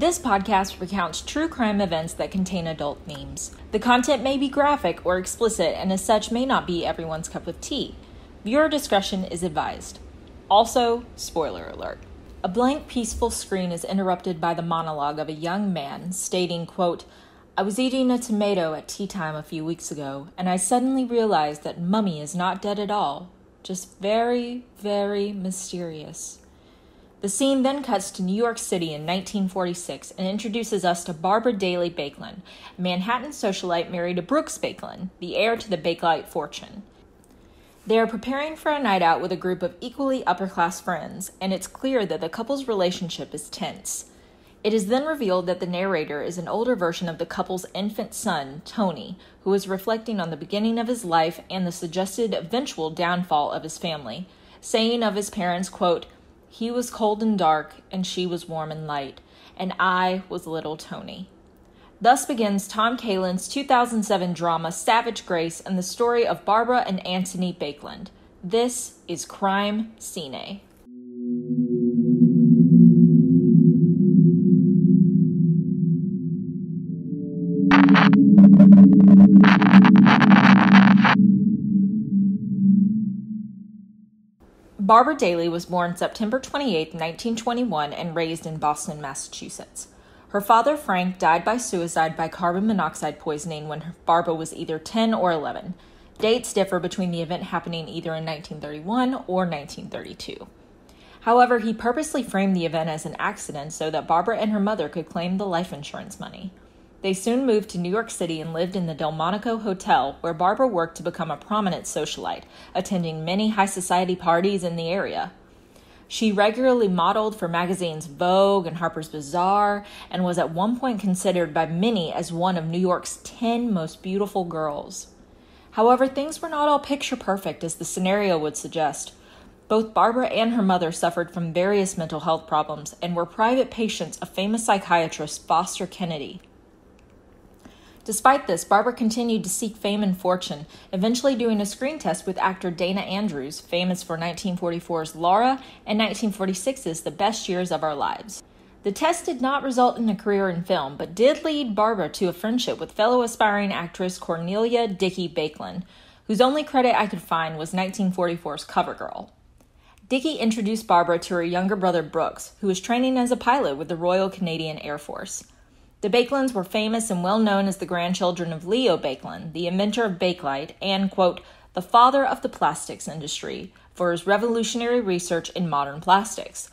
This podcast recounts true crime events that contain adult themes. The content may be graphic or explicit and as such may not be everyone's cup of tea. Viewer discretion is advised. Also, spoiler alert. A blank, peaceful screen is interrupted by the monologue of a young man stating, quote, "I was eating a tomato at tea time a few weeks ago, and I suddenly realized that Mummy is not dead at all. Just very, very mysterious." The scene then cuts to New York City in 1946 and introduces us to Barbara Daly Baekeland, a Manhattan socialite married to Brooks Baekeland, the heir to the Bakelite fortune. They are preparing for a night out with a group of equally upper-class friends, and it's clear that the couple's relationship is tense. It is then revealed that the narrator is an older version of the couple's infant son, Tony, who is reflecting on the beginning of his life and the suggested eventual downfall of his family, saying of his parents, quote, "He was cold and dark, and she was warm and light, and I was little Tony." Thus begins Tom Kalin's 2007 drama Savage Grace and the story of Barbara and Anthony Bakeland. This is Crime Ciné. Barbara Daly was born September 28, 1921, and raised in Boston, Massachusetts. Her father, Frank, died by suicide by carbon monoxide poisoning when Barbara was either 10 or 11. Dates differ between the event happening either in 1931 or 1932. However, he purposely framed the event as an accident so that Barbara and her mother could claim the life insurance money. They soon moved to New York City and lived in the Delmonico Hotel, where Barbara worked to become a prominent socialite, attending many high society parties in the area. She regularly modeled for magazines Vogue and Harper's Bazaar, and was at one point considered by many as one of New York's 10 most beautiful girls. However, things were not all picture perfect, as the scenario would suggest. Both Barbara and her mother suffered from various mental health problems and were private patients of famous psychiatrist Foster Kennedy. Despite this, Barbara continued to seek fame and fortune, eventually doing a screen test with actor Dana Andrews, famous for 1944's Laura and 1946's The Best Years of Our Lives. The test did not result in a career in film, but did lead Barbara to a friendship with fellow aspiring actress Cornelia "Dickie" Baekeland, whose only credit I could find was 1944's cover girl. Dickie introduced Barbara to her younger brother Brooks, who was training as a pilot with the Royal Canadian Air Force. The Baekelands were famous and well-known as the grandchildren of Leo Baekeland, the inventor of Bakelite, and, quote, "the father of the plastics industry," for his revolutionary research in modern plastics.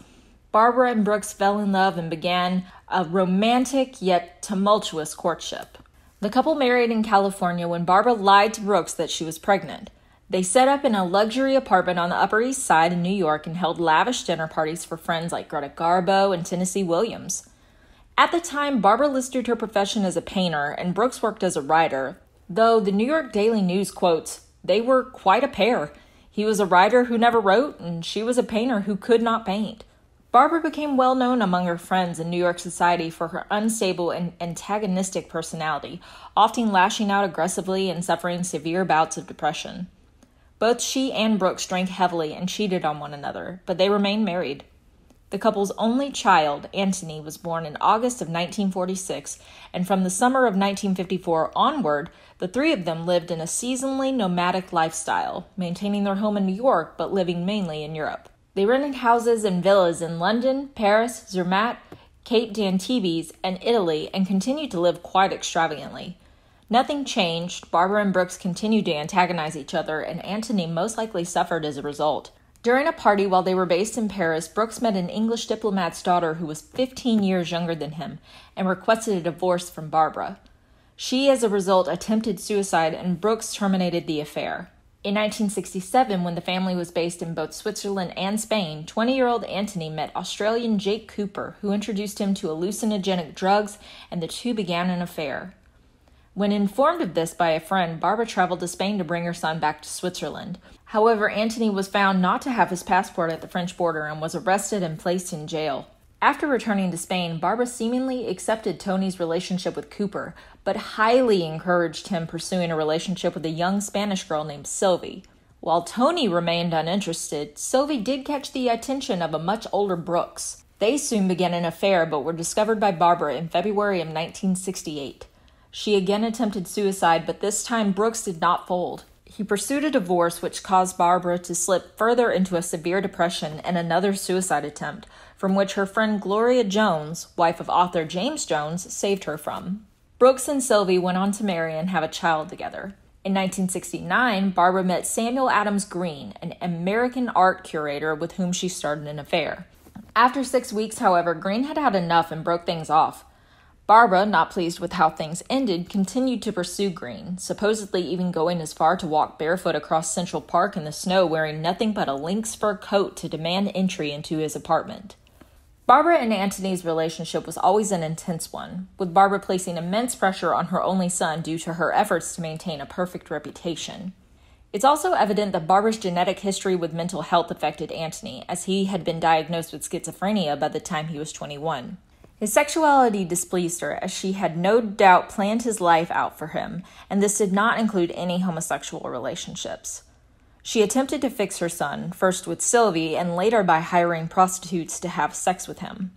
Barbara and Brooks fell in love and began a romantic yet tumultuous courtship. The couple married in California when Barbara lied to Brooks that she was pregnant. They set up in a luxury apartment on the Upper East Side in New York and held lavish dinner parties for friends like Greta Garbo and Tennessee Williams. At the time, Barbara listed her profession as a painter, and Brooks worked as a writer, though the New York Daily News quotes, "They were quite a pair. He was a writer who never wrote, and she was a painter who could not paint." Barbara became well known among her friends in New York society for her unstable and antagonistic personality, often lashing out aggressively and suffering severe bouts of depression. Both she and Brooks drank heavily and cheated on one another, but they remained married. The couple's only child, Anthony, was born in August of 1946, and from the summer of 1954 onward, the three of them lived in a seasonally nomadic lifestyle, maintaining their home in New York but living mainly in Europe. They rented houses and villas in London, Paris, Zermatt, Cape Dantibes, and Italy, and continued to live quite extravagantly. Nothing changed. Barbara and Brooks continued to antagonize each other, and Anthony most likely suffered as a result. During a party while they were based in Paris, Brooks met an English diplomat's daughter who was 15 years younger than him and requested a divorce from Barbara. She, as a result, attempted suicide and Brooks terminated the affair. In 1967, when the family was based in both Switzerland and Spain, 20-year-old Anthony met Australian Jake Cooper, who introduced him to hallucinogenic drugs, and the two began an affair. When informed of this by a friend, Barbara traveled to Spain to bring her son back to Switzerland. However, Anthony was found not to have his passport at the French border and was arrested and placed in jail. After returning to Spain, Barbara seemingly accepted Tony's relationship with Cooper, but highly encouraged him pursuing a relationship with a young Spanish girl named Sylvie. While Tony remained uninterested, Sylvie did catch the attention of a much older Brooks. They soon began an affair, but were discovered by Barbara in February of 1968. She again attempted suicide, but this time Brooks did not fold. He pursued a divorce, which caused Barbara to slip further into a severe depression and another suicide attempt, from which her friend Gloria Jones, wife of author James Jones, saved her from. Brooks and Sylvie went on to marry and have a child together. In 1969, Barbara met Samuel Adams Green, an American art curator with whom she started an affair. After 6 weeks, however, Green had had enough and broke things off. Barbara, not pleased with how things ended, continued to pursue Green, supposedly even going as far to walk barefoot across Central Park in the snow wearing nothing but a lynx fur coat to demand entry into his apartment. Barbara and Anthony's relationship was always an intense one, with Barbara placing immense pressure on her only son due to her efforts to maintain a perfect reputation. It's also evident that Barbara's genetic history with mental health affected Anthony, as he had been diagnosed with schizophrenia by the time he was 21. His sexuality displeased her, as she had no doubt planned his life out for him, and this did not include any homosexual relationships. She attempted to fix her son, first with Sylvie and later by hiring prostitutes to have sex with him.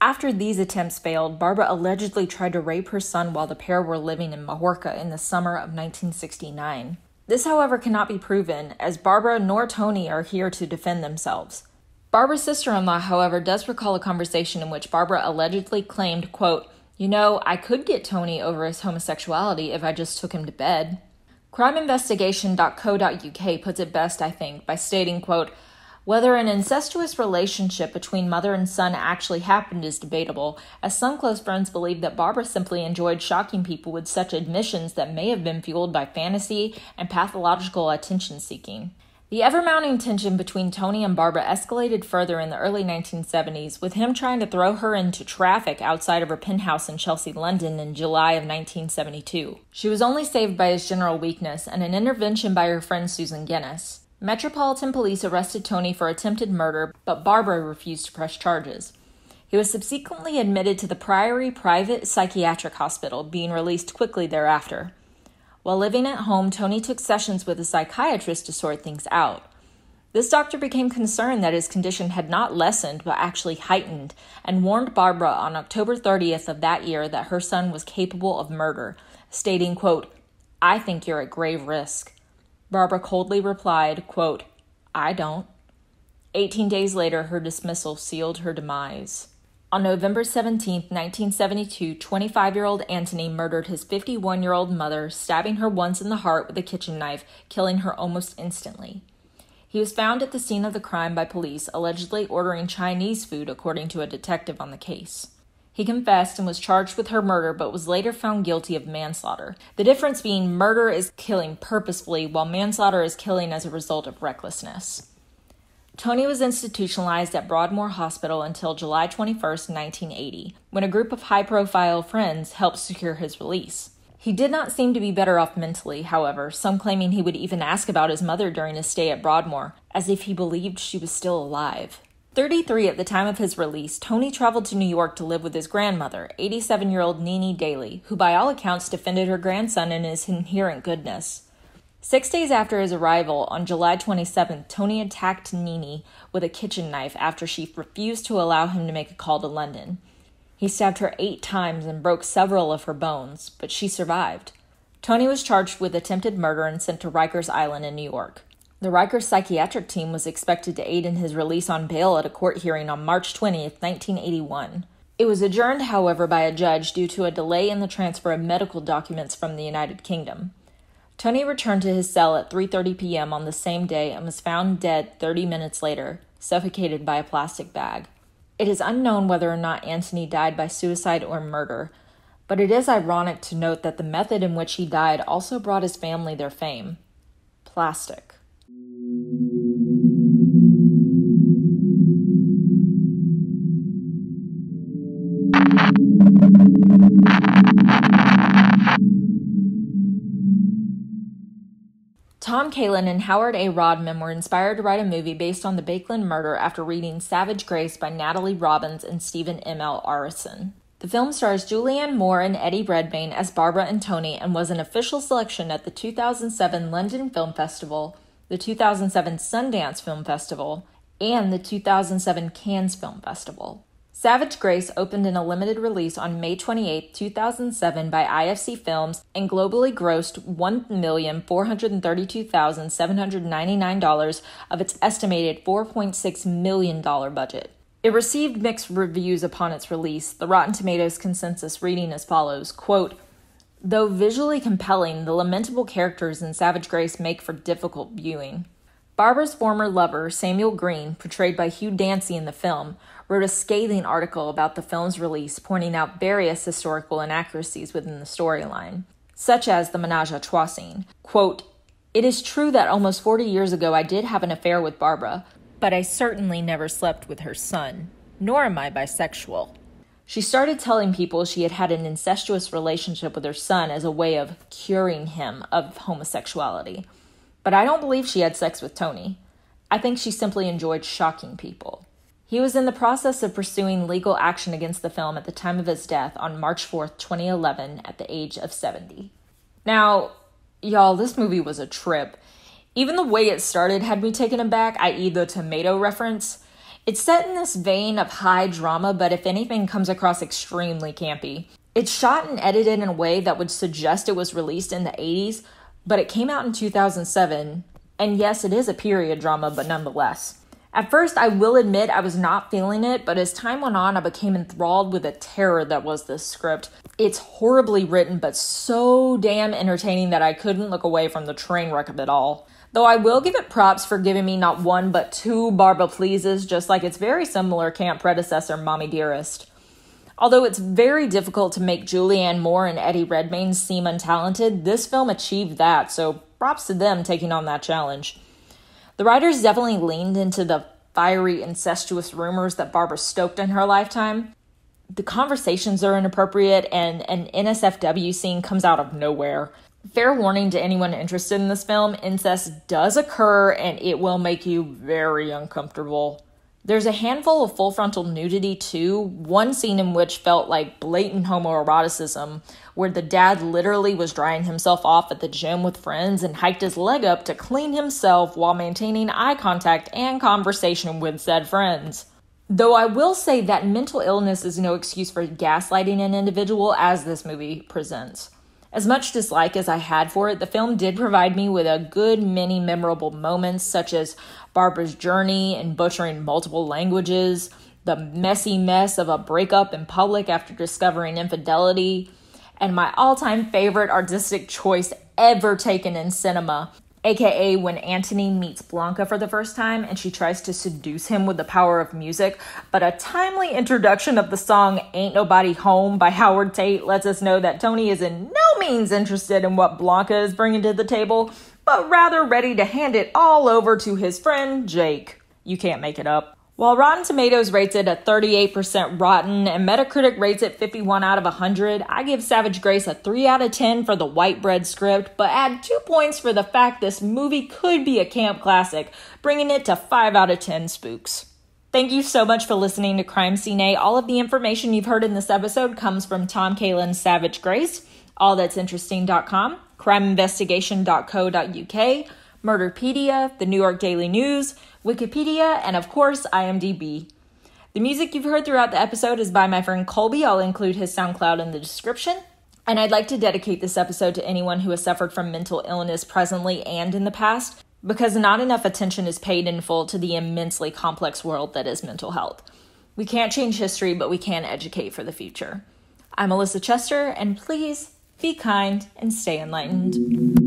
After these attempts failed, Barbara allegedly tried to rape her son while the pair were living in Majorca in the summer of 1969. This, however, cannot be proven, as Barbara nor Tony are here to defend themselves. Barbara's sister-in-law, however, does recall a conversation in which Barbara allegedly claimed, quote, "You know, I could get Tony over his homosexuality if I just took him to bed." CrimeInvestigation.co.uk puts it best, I think, by stating, quote, "Whether an incestuous relationship between mother and son actually happened is debatable, as some close friends believe that Barbara simply enjoyed shocking people with such admissions that may have been fueled by fantasy and pathological attention-seeking." The ever-mounting tension between Tony and Barbara escalated further in the early 1970s, with him trying to throw her into traffic outside of her penthouse in Chelsea, London in July of 1972. She was only saved by his general weakness and an intervention by her friend Susan Guinness. Metropolitan Police arrested Tony for attempted murder, but Barbara refused to press charges. He was subsequently admitted to the Priory Private Psychiatric Hospital, being released quickly thereafter. While living at home, Tony took sessions with a psychiatrist to sort things out. This doctor became concerned that his condition had not lessened but actually heightened, and warned Barbara on October 30th of that year that her son was capable of murder, stating, quote, "I think you're at grave risk." Barbara coldly replied, quote, "I don't." 18 days later, her dismissal sealed her demise. On November 17, 1972, 25-year-old Anthony murdered his 51-year-old mother, stabbing her once in the heart with a kitchen knife, killing her almost instantly. He was found at the scene of the crime by police, allegedly ordering Chinese food, according to a detective on the case. He confessed and was charged with her murder, but was later found guilty of manslaughter. The difference being murder is killing purposefully, while manslaughter is killing as a result of recklessness. Tony was institutionalized at Broadmoor Hospital until July 21, 1980, when a group of high-profile friends helped secure his release. He did not seem to be better off mentally, however, some claiming he would even ask about his mother during his stay at Broadmoor, as if he believed she was still alive. 33 at the time of his release, Tony traveled to New York to live with his grandmother, 87-year-old Nini Daly, who by all accounts defended her grandson in his inherent goodness. 6 days after his arrival, on July 27th, Tony attacked Nini with a kitchen knife after she refused to allow him to make a call to London. He stabbed her 8 times and broke several of her bones, but she survived. Tony was charged with attempted murder and sent to Rikers Island in New York. The Rikers psychiatric team was expected to aid in his release on bail at a court hearing on March 20th, 1981. It was adjourned, however, by a judge due to a delay in the transfer of medical documents from the United Kingdom. Tony returned to his cell at 3:30 p.m. on the same day and was found dead 30 minutes later, suffocated by a plastic bag. It is unknown whether or not Anthony died by suicide or murder, but it is ironic to note that the method in which he died also brought his family their fame. Plastic. Tom Kalin and Howard A. Rodman were inspired to write a movie based on the Bakeland murder after reading Savage Grace by Natalie Robbins and Stephen M. L. Arison. The film stars Julianne Moore and Eddie Redmayne as Barbara and Tony, and was an official selection at the 2007 London Film Festival, the 2007 Sundance Film Festival, and the 2007 Cannes Film Festival. Savage Grace opened in a limited release on May 28, 2007 by IFC Films and globally grossed $1,432,799 of its estimated $4.6 million budget. It received mixed reviews upon its release, the Rotten Tomatoes consensus reading as follows, quote, "Though visually compelling, the lamentable characters in Savage Grace make for difficult viewing." Barbara's former lover, Samuel Green, portrayed by Hugh Dancy in the film, wrote a scathing article about the film's release, pointing out various historical inaccuracies within the storyline, such as the menage a trois scene. Quote, "It is true that almost 40 years ago I did have an affair with Barbara, but I certainly never slept with her son, nor am I bisexual." She started telling people she had had an incestuous relationship with her son as a way of curing him of homosexuality. But I don't believe she had sex with Tony. I think she simply enjoyed shocking people. He was in the process of pursuing legal action against the film at the time of his death on March 4th, 2011, at the age of 70. Now, y'all, this movie was a trip. Even the way it started had me taken aback, i.e. the tomato reference. It's set in this vein of high drama, but if anything, comes across extremely campy. It's shot and edited in a way that would suggest it was released in the 80s, but it came out in 2007, and yes, it is a period drama, but nonetheless. At first, I will admit I was not feeling it, but as time went on, I became enthralled with the terror that was this script. It's horribly written, but so damn entertaining that I couldn't look away from the train wreck of it all. Though I will give it props for giving me not one, but two Barbara Pleases, just like its very similar camp predecessor, Mommy Dearest. Although it's very difficult to make Julianne Moore and Eddie Redmayne seem untalented, this film achieved that, so props to them taking on that challenge. The writers definitely leaned into the fiery, incestuous rumors that Barbara stoked in her lifetime. The conversations are inappropriate, and an NSFW scene comes out of nowhere. Fair warning to anyone interested in this film, incest does occur, and it will make you very uncomfortable. There's a handful of full-frontal nudity, too, one scene in which felt like blatant homoeroticism, where the dad literally was drying himself off at the gym with friends and hiked his leg up to clean himself while maintaining eye contact and conversation with said friends. Though I will say that mental illness is no excuse for gaslighting an individual, as this movie presents. As much dislike as I had for it, the film did provide me with a good many memorable moments, such as Barbara's journey and butchering multiple languages, the messy mess of a breakup in public after discovering infidelity, and my all-time favorite artistic choice ever taken in cinema, aka when Antony meets Blanca for the first time and she tries to seduce him with the power of music, but a timely introduction of the song Ain't Nobody Home by Howard Tate lets us know that Tony is in no means interested in what Blanca is bringing to the table, but rather ready to hand it all over to his friend Jake. You can't make it up. While Rotten Tomatoes rates it a 38% rotten and Metacritic rates it 51 out of 100, I give Savage Grace a 3 out of 10 for the white bread script, but add 2 points for the fact this movie could be a camp classic, bringing it to 5 out of 10 spooks. Thank you so much for listening to Crime Ciné. All of the information you've heard in this episode comes from Tom Kalin's Savage Grace, allthat'sinteresting.com, CrimeInvestigation.co.uk, Murderpedia, the New York Daily News, Wikipedia, and of course, IMDb. The music you've heard throughout the episode is by my friend Colby. I'll include his SoundCloud in the description. And I'd like to dedicate this episode to anyone who has suffered from mental illness presently and in the past, because not enough attention is paid in full to the immensely complex world that is mental health. We can't change history, but we can educate for the future. I'm Alyssa Chester, and please be kind and stay enlightened.